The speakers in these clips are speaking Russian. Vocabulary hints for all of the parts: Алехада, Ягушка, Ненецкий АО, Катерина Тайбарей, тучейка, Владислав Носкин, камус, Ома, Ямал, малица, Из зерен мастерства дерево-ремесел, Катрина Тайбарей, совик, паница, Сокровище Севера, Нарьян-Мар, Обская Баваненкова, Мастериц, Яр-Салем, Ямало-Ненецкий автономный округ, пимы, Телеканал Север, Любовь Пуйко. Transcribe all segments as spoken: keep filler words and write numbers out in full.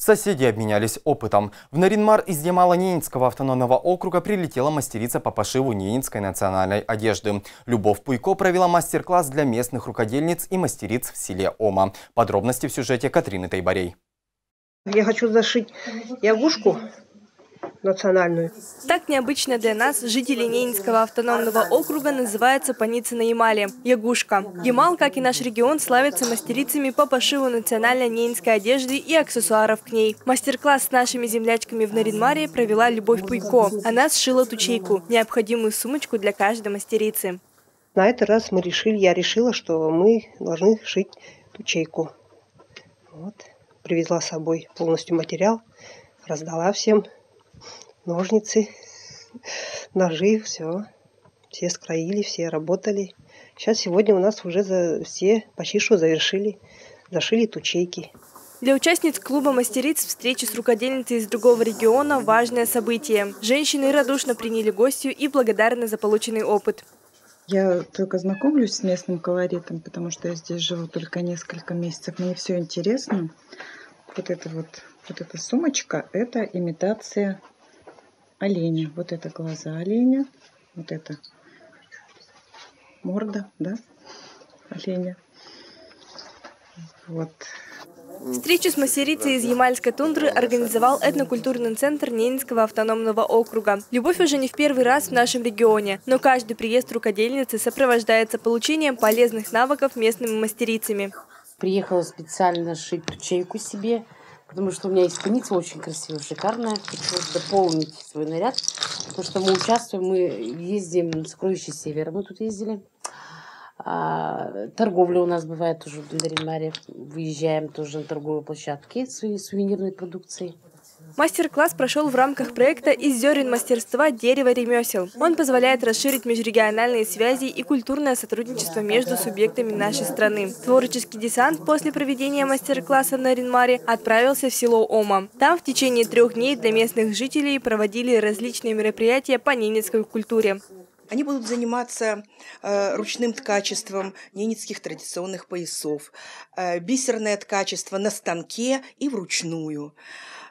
Соседи обменялись опытом. В Нарьян-Мар из Ямало-Ненецкого автономного округа прилетела мастерица по пошиву ненецкой национальной одежды. Любовь Пуйко провела мастер-класс для местных рукодельниц и мастериц в селе Ома. Подробности в сюжете Катрины Тайбарей. Я хочу зашить ягушку национальную. Так необычно для нас, жителей Ненецкого автономного округа, называется паница на Ямале – ягушка. Ямал, как и наш регион, славится мастерицами по пошиву национальной ненецкой одежды и аксессуаров к ней. Мастер-класс с нашими землячками в Нарьян-Маре провела Любовь Пуйко. Она сшила тучейку – необходимую сумочку для каждой мастерицы. На этот раз мы решили, я решила, что мы должны шить тучейку. Вот. Привезла с собой полностью материал, раздала всем. Ножницы, ножи, все. Все скроили, все работали. Сейчас сегодня у нас уже за, все почти что завершили, зашили тучейки. Для участниц клуба мастериц встречи с рукодельницей из другого региона – важное событие. Женщины радушно приняли гостью и благодарны за полученный опыт. Я только знакомлюсь с местным колоритом, потому что я здесь живу только несколько месяцев. Мне все интересно. Вот эта вот, вот эта сумочка – это имитация оленя. Вот это глаза оленя, вот это морда, да, оленя. Вот. Встречу с мастерицей из ямальской тундры организовал этнокультурный центр Ненецкого автономного округа. Любовь уже не в первый раз в нашем регионе, но каждый приезд рукодельницы сопровождается получением полезных навыков местными мастерицами. Приехала специально шить тучейку себе, потому что у меня есть паница очень красивая, шикарная. Хочу дополнить свой наряд, потому что мы участвуем, мы ездим в Сокровище Севера, мы тут ездили. А, торговля у нас бывает тоже в Нарьян-Маре, выезжаем тоже на торговые площадки своей сувенирной продукцией. Мастер-класс прошел в рамках проекта «Из зерен мастерства дерево-ремесел». Он позволяет расширить межрегиональные связи и культурное сотрудничество между субъектами нашей страны. Творческий десант после проведения мастер-класса в Нарьян-Маре отправился в село Ома. Там в течение трех дней для местных жителей проводили различные мероприятия по ненецкой культуре. Они будут заниматься э, ручным ткачеством ненецких традиционных поясов, э, бисерное ткачество на станке и вручную.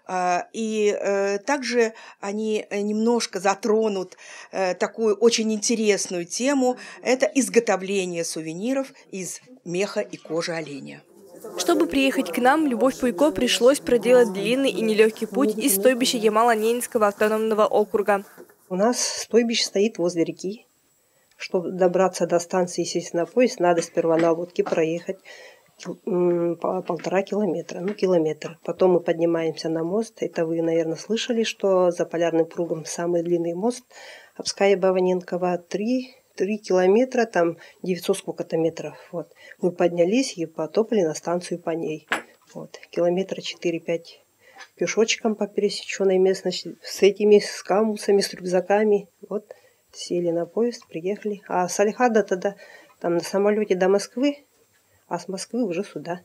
Э, и э, также они немножко затронут э, такую очень интересную тему – это изготовление сувениров из меха и кожи оленя. Чтобы приехать к нам, Любовь Пуйко пришлось проделать длинный и нелегкий путь из стойбища Ямало-Ненецкого автономного округа. У нас стойбище стоит возле реки. Чтобы добраться до станции и сесть на поезд, надо сперва на лодке проехать полтора километра, ну километр. Потом мы поднимаемся на мост. Это вы, наверное, слышали, что за полярным кругом самый длинный мост Обская Баваненкова три километра, там девятьсот сколько-то метров. Вот. Мы поднялись и потопали на станцию по ней. Вот. Километра четыре-пять. Пешочком по пересеченной местности, с этими, с камусами, с рюкзаками. Вот, сели на поезд, приехали. А с Алехада тогда там на самолете до Москвы, а с Москвы уже сюда.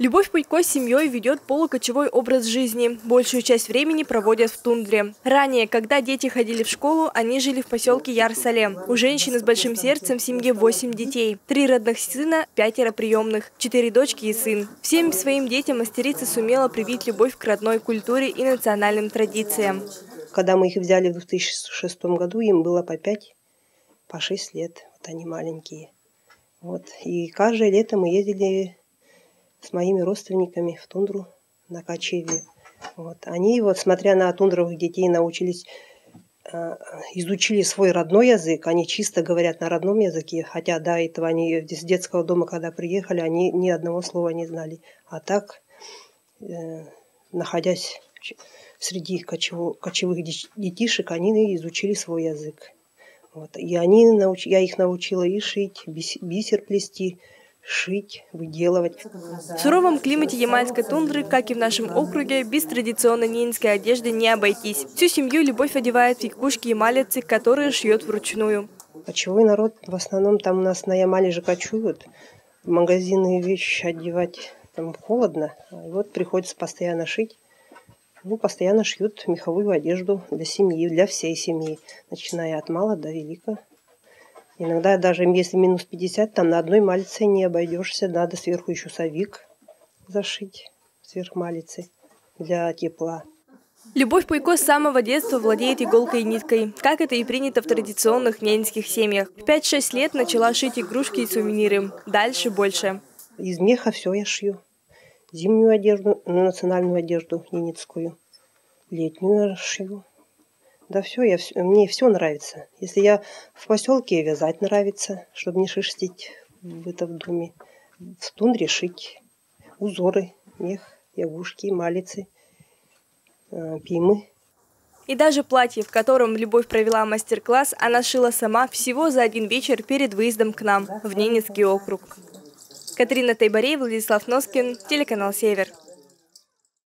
Любовь Пуйко с семьей ведет полукочевой образ жизни. Большую часть времени проводят в тундре. Ранее, когда дети ходили в школу, они жили в поселке Яр-Салем. У женщины с большим сердцем в семье восемь детей. Три родных сына, пятеро приемных, четыре дочки и сын. Всем своим детям мастерица сумела привить любовь к родной культуре и национальным традициям. Когда мы их взяли в две тысячи шестом году, им было по пять, по шесть лет. Вот они маленькие. Вот. И каждое лето мы ездили с моими родственниками в тундру на кочевье. Вот. Они, вот, смотря на тундровых детей, научились, э, изучили свой родной язык. Они чисто говорят на родном языке, хотя до этого они из детского дома, когда приехали, они ни одного слова не знали. А так, э, находясь среди кочевых, кочевых детишек, они изучили свой язык. Вот. И они науч... я их научила и шить, бисер плести, шить, выделывать. В суровом климате ямальской тундры, как и в нашем округе, без традиционной ненецкой одежды не обойтись. Всю семью Любовь одевает в якушки ямалицы, которые шьет вручную. Кочевой народ в основном там у нас на Ямале же кочуют. В магазины вещи одевать там холодно. Вот приходится постоянно шить. Ну, постоянно шьют меховую одежду для семьи, для всей семьи, начиная от мала до велика. Иногда даже если минус пятьдесят, там на одной малице не обойдешься. Надо сверху еще совик зашить, сверх малицы. для тепла. Любовь Пуйко с самого детства владеет иголкой и ниткой, как это и принято в традиционных ненецких семьях. В пять-шесть лет начала шить игрушки и сувениры. Дальше больше. Из меха все я шью. Зимнюю одежду, национальную одежду ненецкую, летнюю я шью. Да все, я, мне все нравится. Если я в поселке, вязать нравится, чтобы не шерстить в, это, в доме. В тундре шить узоры, мех, ягушки, малицы, пимы. И даже платье, в котором Любовь провела мастер-класс, она шила сама всего за один вечер перед выездом к нам в Ненецкий округ. Катерина Тайбарей, Владислав Носкин, телеканал «Север».